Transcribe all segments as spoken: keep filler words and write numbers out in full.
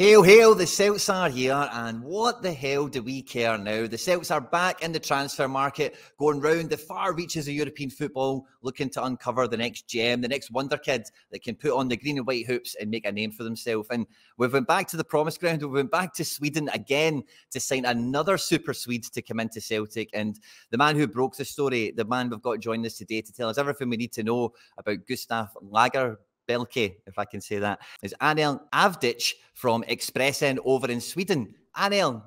Hail, hail, the Celts are here, and what the hell do we care now? The Celts are back in the transfer market, going round the far reaches of European football, looking to uncover the next gem, the next wonder kid that can put on the green and white hoops and make a name for themselves. And we've went back to the promised ground, we went back to Sweden again to sign another super Swede to come into Celtic. And the man who broke the story, the man we've got joining us today to tell us everything we need to know about Gustaf Lagerbielke, Belke, if I can say that, is Anel Avdic from Expressen over in Sweden. Anel,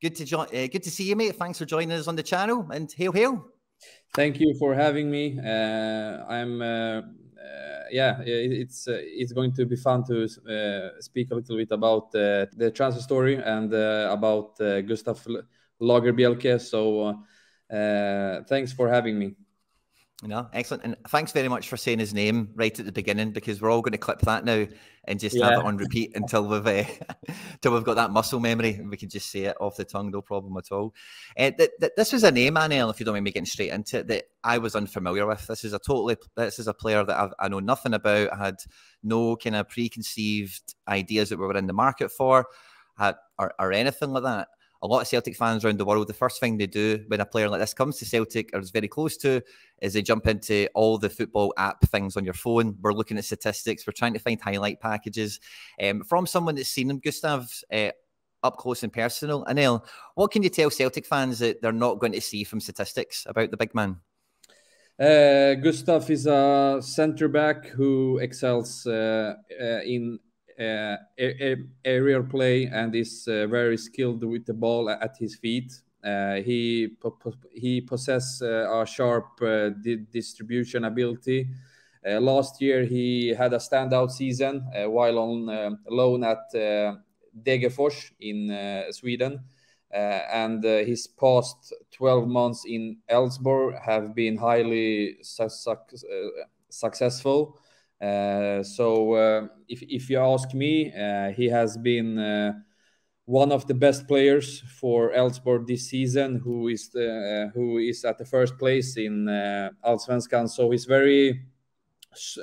good to join, uh, good to see you, mate. Thanks for joining us on the channel, and hail, hail. Thank you for having me. Uh, I'm, uh, uh, yeah, it's uh, it's going to be fun to uh, speak a little bit about uh, the transfer story and uh, about uh, Gustaf Lagerbielke. So, uh, uh, thanks for having me. No, excellent. And thanks very much for saying his name right at the beginning, because we're all going to clip that now and just yeah. have it on repeat until we've, uh, until we've got that muscle memory and we can just say it off the tongue, no problem at all. Uh, th th this was a name, Anel, if you don't mind me getting straight into it, that I was unfamiliar with. This is a totally, this is a player that I've, I know nothing about. I had no kind of preconceived ideas that we were in the market for uh, or, or anything like that. A lot of Celtic fans around the world, the first thing they do when a player like this comes to Celtic, or is very close to, is they jump into all the football app things on your phone. We're looking at statistics. We're trying to find highlight packages. Um, from someone that's seen him, Gustav, uh, up close and personal, Anel, what can you tell Celtic fans that they're not going to see from statistics about the big man? Uh, Gustav is a centre-back who excels uh, uh, in... Uh, aerial play and is uh, very skilled with the ball at his feet. Uh, he he possesses uh, a sharp uh, di distribution ability. Uh, last year he had a standout season uh, while on uh, loan at uh, Degerfors in uh, Sweden, uh, and uh, his past twelve months in Elfsborg have been highly su su uh, successful. Uh, so uh, if, if you ask me, uh, he has been uh, one of the best players for Elfsborg this season, who is the, uh, who is at the first place in uh, Allsvenskan. So he's very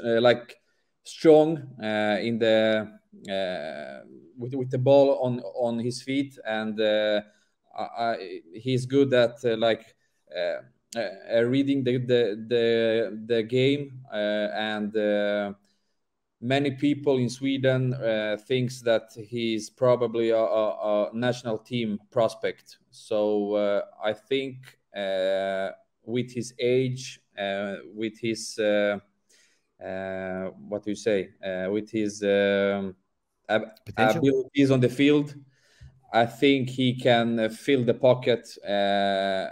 uh, like strong uh, in the uh, with, with the ball on on his feet, and uh, I, he's good at uh, like. Uh, Uh, reading the the the, the game, uh, and uh, many people in Sweden uh, thinks that he's probably a, a, a national team prospect. So uh, I think uh, with his age, uh, with his uh, uh, what do you say, uh, with his um, abilities on the field, I think he can fill the pocket. Uh,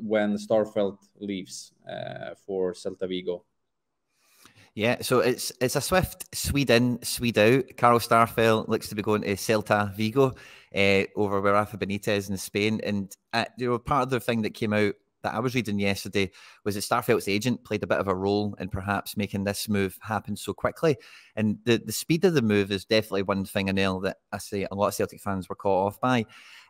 when Starfelt leaves uh, for Celta Vigo. Yeah, so it's it's a swift Swede in, Swede out. Carl Starfelt looks to be going to Celta Vigo uh, over with Rafa Benitez in Spain. And uh, you know, part of the thing that came out that I was reading yesterday was that Starfelt's agent played a bit of a role in perhaps making this move happen so quickly. And the, the speed of the move is definitely one thing, Anel, that I say a lot of Celtic fans were caught off by.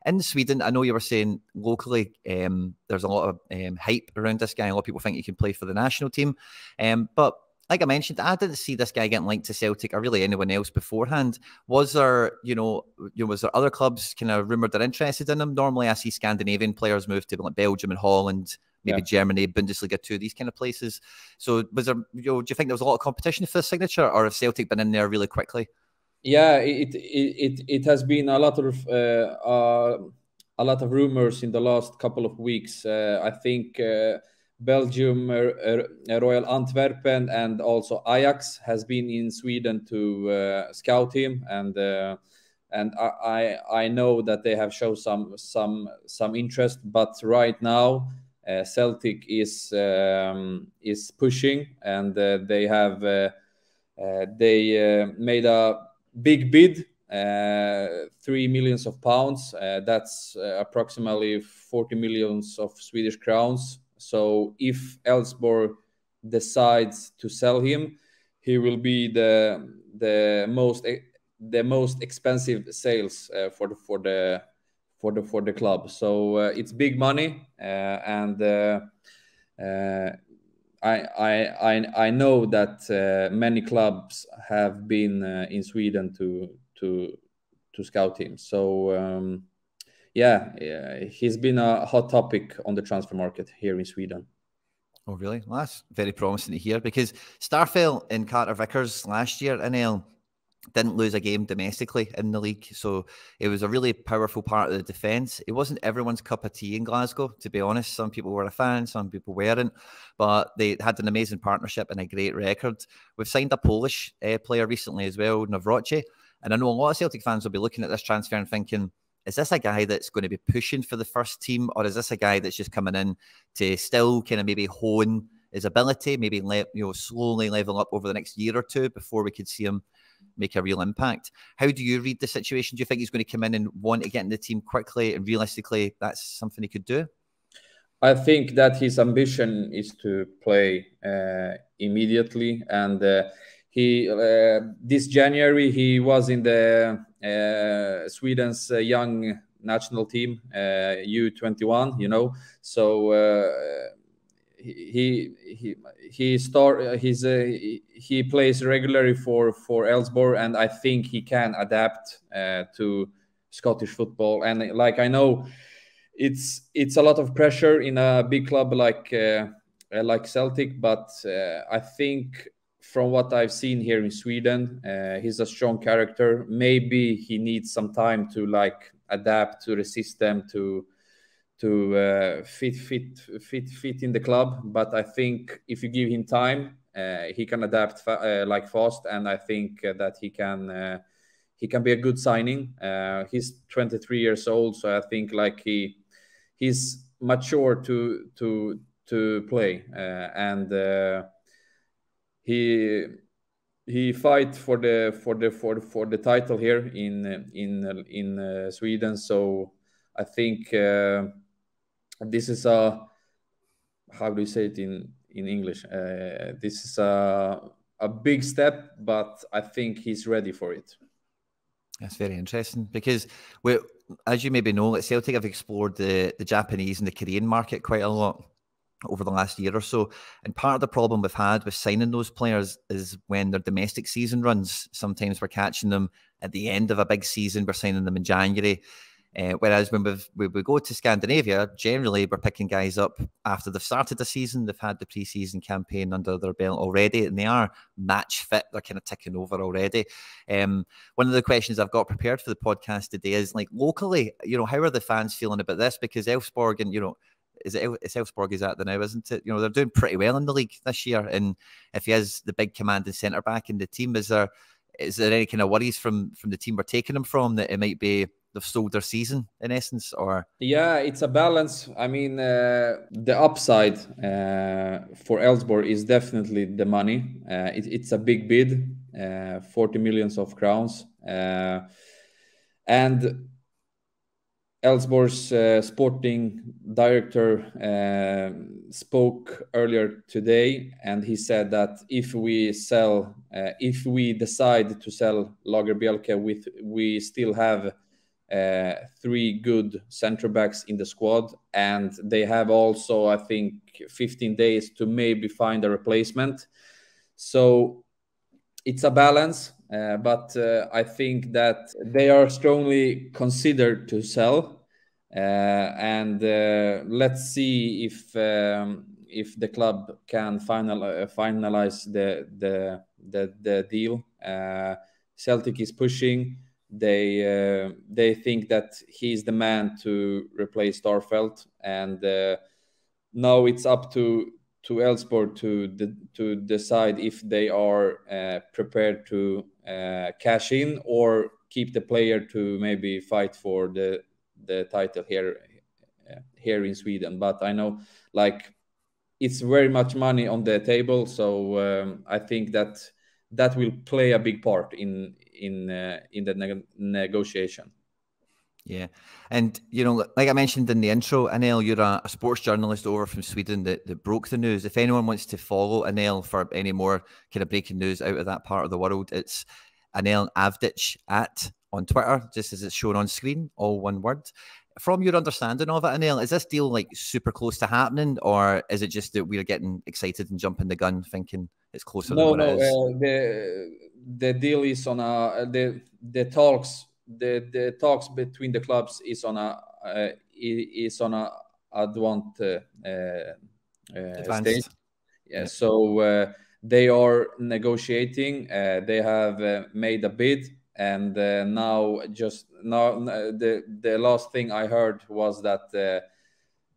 In Sweden, I know you were saying locally um, there's a lot of um, hype around this guy. A lot of people think he can play for the national team. Um, but like I mentioned, I didn't see this guy getting linked to Celtic or really anyone else beforehand. Was there, you know, you know, was there other clubs kind of rumoured they're interested in him? Normally I see Scandinavian players move to like Belgium and Holland, maybe yeah. Germany, Bundesliga two, these kind of places. So was there, you know, do you think there was a lot of competition for the signature, or have Celtic been in there really quickly? Yeah, it it it, it has been a lot of uh, uh, a lot of rumours in the last couple of weeks. Uh, I think uh, Belgium, uh, Royal Antwerpen, and also Ajax has been in Sweden to uh, scout him, and uh, and I, I I know that they have shown some some some interest, but right now uh, Celtic is um, is pushing, and uh, they have uh, uh, they uh, made a big bid, uh, three millions of pounds. Uh, that's uh, approximately forty millions of Swedish crowns. So if Elfsborg decides to sell him, he will be the the most the most expensive sales uh, for the for the for the for the club. So uh, it's big money, uh, and uh, uh, I I I I know that uh, many clubs have been uh, in Sweden to to to scout him. So um, yeah, yeah, he's been a hot topic on the transfer market here in Sweden. Oh, really? Well, that's very promising to hear, because Starfelt and Carter Vickers last year, Anel, didn't lose a game domestically in the league. So it was a really powerful part of the defence. It wasn't everyone's cup of tea in Glasgow, to be honest. Some people were a fan, some people weren't. But they had an amazing partnership and a great record. We've signed a Polish uh, player recently as well, Nawrocki. And I know a lot of Celtic fans will be looking at this transfer and thinking, is this a guy that's going to be pushing for the first team, or is this a guy that's just coming in to still kind of maybe hone his ability, maybe let, you know, slowly level up over the next year or two before we could see him make a real impact? How do you read the situation? Do you think he's going to come in and want to get in the team quickly, and realistically that's something he could do? I think that his ambition is to play uh, immediately, and uh, he uh, this January he was in the uh, Sweden's uh, young national team, uh, U twenty-one, you know, so uh, He he he start he's a, he plays regularly for for Elfsborg, and I think he can adapt uh, to Scottish football. And like, I know it's it's a lot of pressure in a big club like uh, like Celtic, but uh, I think from what I've seen here in Sweden, uh, he's a strong character. Maybe he needs some time to like adapt to the system, to to uh, fit, fit, fit, fit in the club. But I think if you give him time, uh, he can adapt fa uh, like fast. And I think uh, that he can, uh, he can be a good signing. Uh, he's twenty-three years old, so I think like he, he's mature to to to play, uh, and uh, he he fight for the for the for the, for the title here in in in uh, Sweden. So I think. Uh, This is a, how do you say it in, in English? Uh, this is a, a big step, but I think he's ready for it. That's very interesting, because we, as you maybe know, Celtic have explored the, the Japanese and the Korean market quite a lot over the last year or so. And part of the problem we've had with signing those players is when their domestic season runs, sometimes we're catching them at the end of a big season, we're signing them in January. Uh, whereas when we've, we, we go to Scandinavia, generally we're picking guys up after they've started the season, they've had the pre-season campaign under their belt already, and they are match fit, they're kind of ticking over already. Um, one of the questions I've got prepared for the podcast today is, like, locally, you know, how are the fans feeling about this? Because Elfsborg, and, you know, is it, it's Elfsborg is at the now, isn't it? You know, they're doing pretty well in the league this year, and if he is the big commanding centre-back in the team, is there, is there any kind of worries from, from the team we're taking him from, that it might be they've sold their season in essence? Or yeah, it's a balance. I mean, uh, the upside uh, for Elfsborg is definitely the money. Uh, it, it's a big bid, uh, forty millions of crowns, uh, and Elfsborg's uh, sporting director uh, spoke earlier today, and he said that if we sell, uh, if we decide to sell Lagerbielke, with we still have uh three good center backs in the squad, and they have also, I think, fifteen days to maybe find a replacement. So it's a balance, uh, but uh, I think that they are strongly considered to sell, uh, and uh, let's see if um, if the club can final uh, finalize the the the, the deal. uh, Celtic is pushing. They uh, they think that he's the man to replace Starfelt, and uh, now it's up to to Elfsborg to de to decide if they are uh, prepared to uh, cash in or keep the player to maybe fight for the the title here here in Sweden. But I know, like, it's very much money on the table, so um, I think that that will play a big part in. in uh, in the neg negotiation. Yeah, and you know, like I mentioned in the intro, Anel, you're a, a sports journalist over from Sweden that, that broke the news. If anyone wants to follow Anel for any more kind of breaking news out of that part of the world, it's Anel Avdic at on Twitter, just as it's shown on screen, all one word. From your understanding of it, Anel, is this deal like super close to happening, or is it just that we're getting excited and jumping the gun thinking it's closer no, than what no, it is? Uh, the, the deal is on a, the, the talks the the talks between the clubs is on a uh, is on a advanced uh, uh, stage. Yeah, yeah. So uh, they are negotiating. Uh, they have uh, made a bid, and uh, now just now the the last thing I heard was that uh,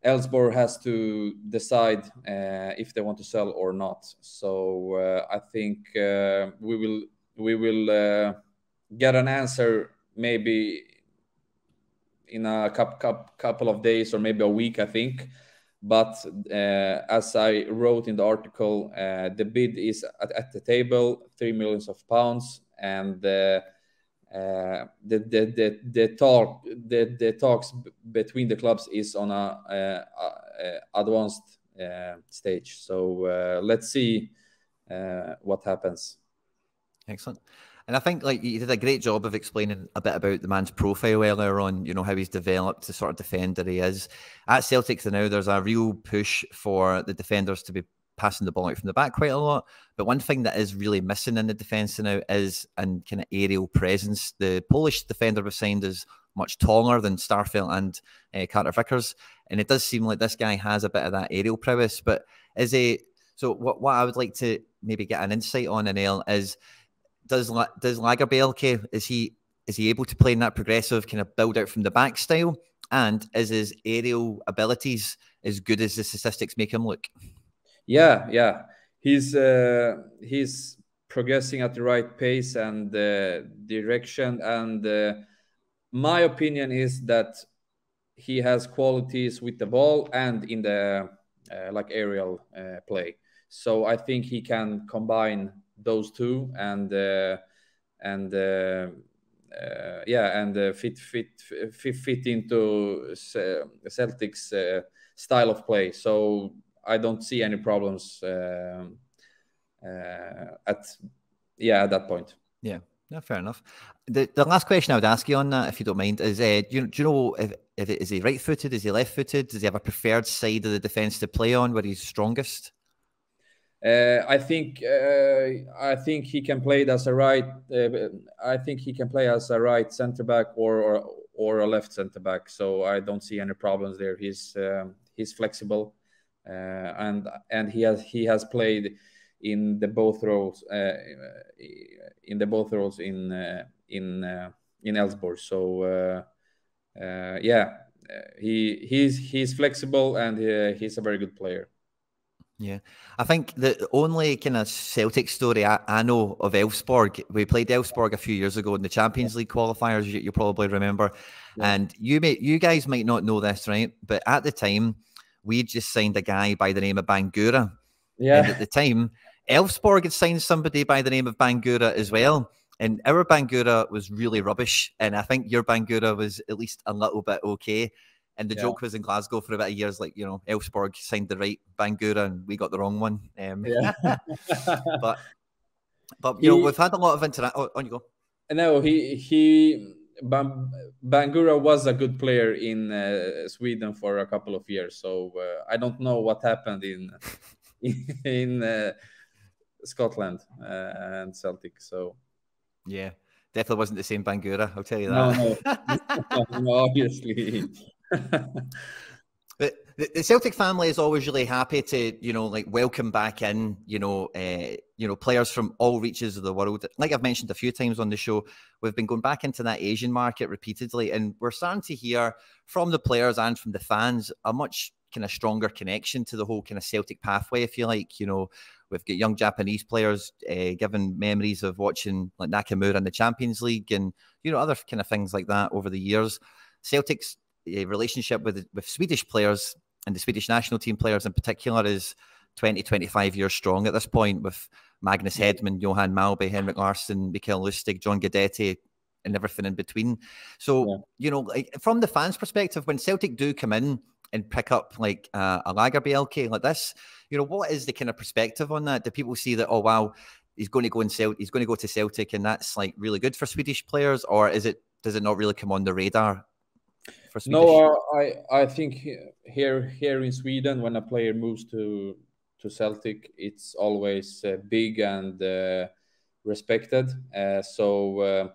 Elfsborg has to decide uh, if they want to sell or not. So uh, I think uh, we will we will uh, get an answer maybe in a couple of days or maybe a week, I think. But uh, as I wrote in the article, uh, the bid is at, at the table, three millions of pounds, and uh, uh, the, the the the talk the the talks between the clubs is on a, a, a advanced uh, stage. So uh, let's see uh, what happens. Excellent. And I think, like, you did a great job of explaining a bit about the man's profile earlier on, you know, how he's developed, the sort of defender he is. At Celtic now, there's a real push for the defenders to be passing the ball out from the back quite a lot. But one thing that is really missing in the defence now is an kind of aerial presence. The Polish defender we've signed is much taller than Starfelt and uh, Carter Vickers. And it does seem like this guy has a bit of that aerial prowess. But is a... So what, what I would like to maybe get an insight on, Anel, is... Does does Lagerbielke, is he is he able to play in that progressive kind of build out from the back style, and is his aerial abilities as good as the statistics make him look? Yeah, yeah, he's uh, he's progressing at the right pace and uh, direction, and uh, my opinion is that he has qualities with the ball and in the uh, like aerial uh, play. So I think he can combine those two, and uh, and uh, uh, yeah, and uh, fit fit fit fit into Celtic's uh, style of play. So I don't see any problems uh, uh, at yeah at that point. Yeah, yeah, fair enough. The the last question I would ask you on that, if you don't mind, is uh, do you do you know if, if it, is he right footed? Is he left footed? Does he have a preferred side of the defense to play on where he's strongest? Uh, I think uh, I think he can play as a right. Uh, I think he can play as a right centre back or, or or a left centre back. So I don't see any problems there. He's um, he's flexible, uh, and and he has he has played in the both roles uh, in the both roles in uh, in uh, in Elfsborg. So uh, uh, yeah, he he's he's flexible, and uh, he's a very good player. Yeah, I think the only kind of Celtic story I, I know of Elfsborg, we played Elfsborg a few years ago in the Champions League qualifiers, you, you probably remember. Yeah. And you may, you guys might not know this, right? But at the time, we just signed a guy by the name of Bangura. Yeah. And at the time, Elfsborg had signed somebody by the name of Bangura as well. And our Bangura was really rubbish. And I think your Bangura was at least a little bit okay. And the yeah. joke was in Glasgow for about a years, like, you know, Elfsborg signed the right Bangura and we got the wrong one. Um, yeah. but, but you he, know, we've had a lot of interaction. Oh, on you go. No, he, he Bam Bangura was a good player in uh, Sweden for a couple of years. So uh, I don't know what happened in in uh, Scotland uh, and Celtic. So, yeah, definitely wasn't the same Bangura, I'll tell you that. No, no, no obviously. But the Celtic family is always really happy to, you know, like welcome back in, you know, uh, you know, players from all reaches of the world. Like I've mentioned a few times on the show, we've been going back into that Asian market repeatedly, and we're starting to hear from the players and from the fans a much kind of stronger connection to the whole kind of Celtic pathway, if you like. You know, we've got young Japanese players uh, given memories of watching like Nakamura in the Champions League, and you know, other kind of things like that over the years. Celtic's a relationship with with Swedish players and the Swedish national team players in particular is twenty, twenty-five years strong at this point, with Magnus Hedman, Johan Malby, Henrik Larsson, Mikael Lustig, John Guidetti, and everything in between. So, yeah. you know, like, from the fans' perspective, when Celtic do come in and pick up like uh, a Lagerbielke like this, you know, what is the kind of perspective on that? Do people see that, oh, wow, he's going to go, in Celt he's going to, go to Celtic and that's like really good for Swedish players? Or is it does it not really come on the radar? No, I I think here here in Sweden, when a player moves to to Celtic, it's always uh, big and uh, respected. Uh, so uh,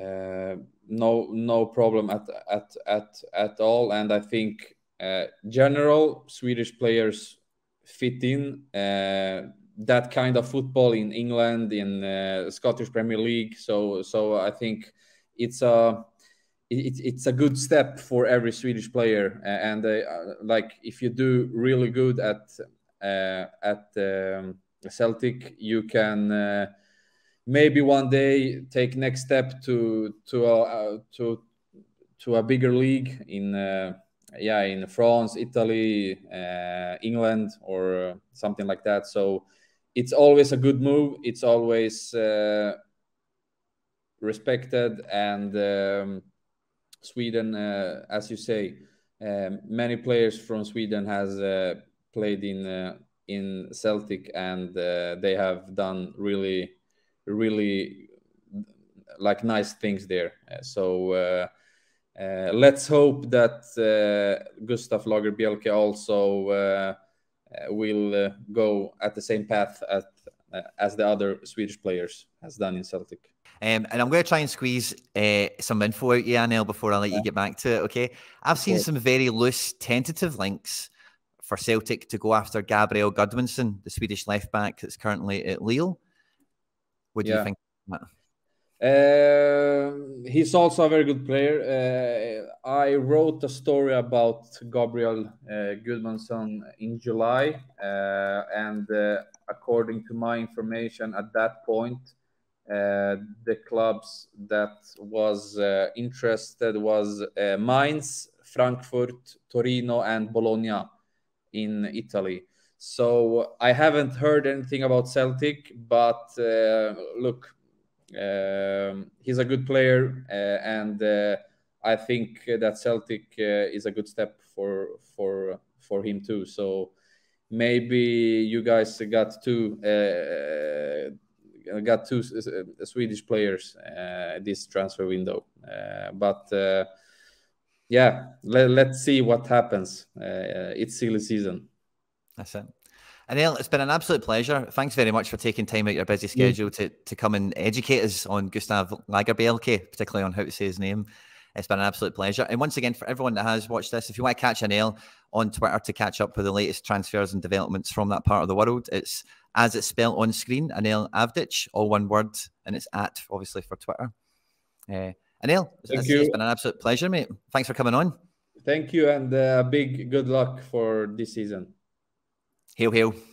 uh, no no problem at at at at all. And I think uh, general Swedish players fit in uh, that kind of football in England, in uh, Scottish Premier League. So so I think it's a It, it's a good step for every Swedish player, and uh, like if you do really good at uh, at um, Celtic, you can uh, maybe one day take next step to to a, uh, to to a bigger league in uh, yeah in France, Italy, uh, England, or something like that. So it's always a good move. It's always uh, respected and. Um, Sweden, uh, as you say, uh, many players from Sweden has uh, played in uh, in Celtic, and uh, they have done really, really like nice things there. So uh, uh, let's hope that uh, Gustaf Lagerbielke also uh, will uh, go at the same path at, uh, as the other Swedish players has done in Celtic. Um, and I'm going to try and squeeze uh, some info out you, Anel, before I let yeah. you get back to it, okay? I've seen yeah. some very loose, tentative links for Celtic to go after Gabriel Gudmundsson, the Swedish left-back that's currently at Lille. What do yeah. you think of that? Uh, he's also a very good player. Uh, I wrote a story about Gabriel uh, Gudmundsson in July, uh, and uh, according to my information at that point, Uh, the clubs that was uh, interested was uh, Mainz, Frankfurt, Torino, and Bologna in Italy. So I haven't heard anything about Celtic, but uh, look, um, he's a good player, uh, and uh, I think that Celtic uh, is a good step for for for him too. So maybe you guys got two. Uh, got two uh, Swedish players uh, this transfer window, uh, but uh, yeah, let, let's see what happens. Uh, it's silly season. That's it. Anel, it's been an absolute pleasure. Thanks very much for taking time out of your busy schedule yeah. to, to come and educate us on Gustaf Lagerbielke, particularly on how to say his name. It's been an absolute pleasure. And once again, for everyone that has watched this, if you want to catch Anel on Twitter to catch up with the latest transfers and developments from that part of the world, it's as it's spelled on screen, Anel Avdic, all one word, and it's at, obviously, for Twitter. Uh, Anel, it's, it's been an absolute pleasure, mate. Thanks for coming on. Thank you, and a uh, big good luck for this season. Hail, hail.